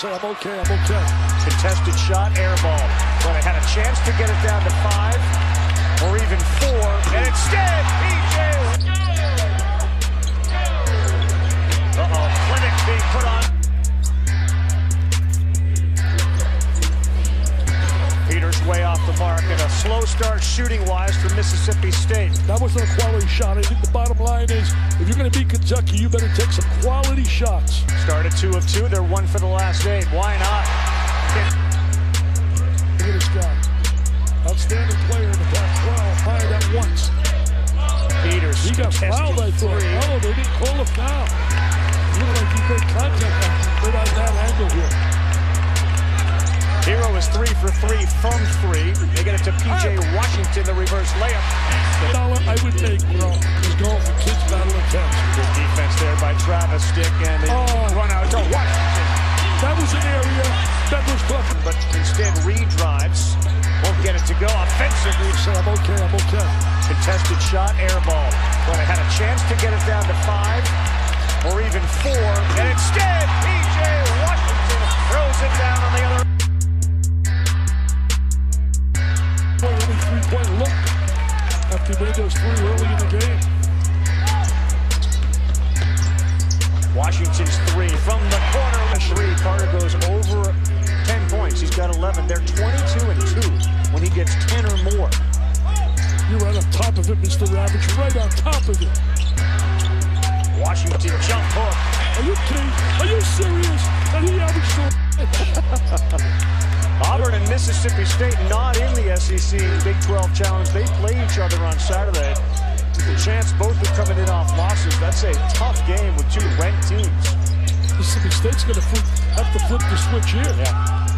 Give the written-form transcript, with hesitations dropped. say, I'm okay, I'm okay. Contested shot, air ball. But it had a chance to get it down to 5 or even 4. And instead, PJ. Clinic being put on. Peters way off the mark, and a slow start shooting-wise for Mississippi State. That was a quality shot. I think the bottom line is, if you're going to beat Kentucky, you better take some quality shots. Start at 2 of 2. They're 1 for the last 8. Why not? Look at this guy. Outstanding player in the Pac-12. Fired at once. Peters. He got fouled, I thought. Oh, they didn't call a foul. Like you made contact right on that angle here. Hero is 3 for 3 from 3. They get it to PJ Washington, the reverse layup. $1 I would make, bro, is going for kids battle attempts. Good defense there by Travis Dick, and they run out to Washington. That was an area that was tough. But instead, re-drives. Won't get it to go offensively. So I'm okay, I'm okay. Contested shot, air ball. But it had a chance to get it down to 5. Or even 4, and instead, PJ Washington throws it down on the other. Only 3-point look after he made those 3 early in the game. Washington's 3 from the corner. 3, Carter goes over 10 points. He's got 11. They're 22-2 when he gets 10 or more. You're right on top of it, Mr. Ravage. You're right on top of it. Washington jump hook. Are you kidding? Are you serious? And he averaged Auburn and Mississippi State not in the SEC Big 12 Challenge. They play each other on Saturday. The chance both are coming in off losses. That's a tough game with 2 ranked teams. Mississippi State's going to have to flip the switch here. Yeah.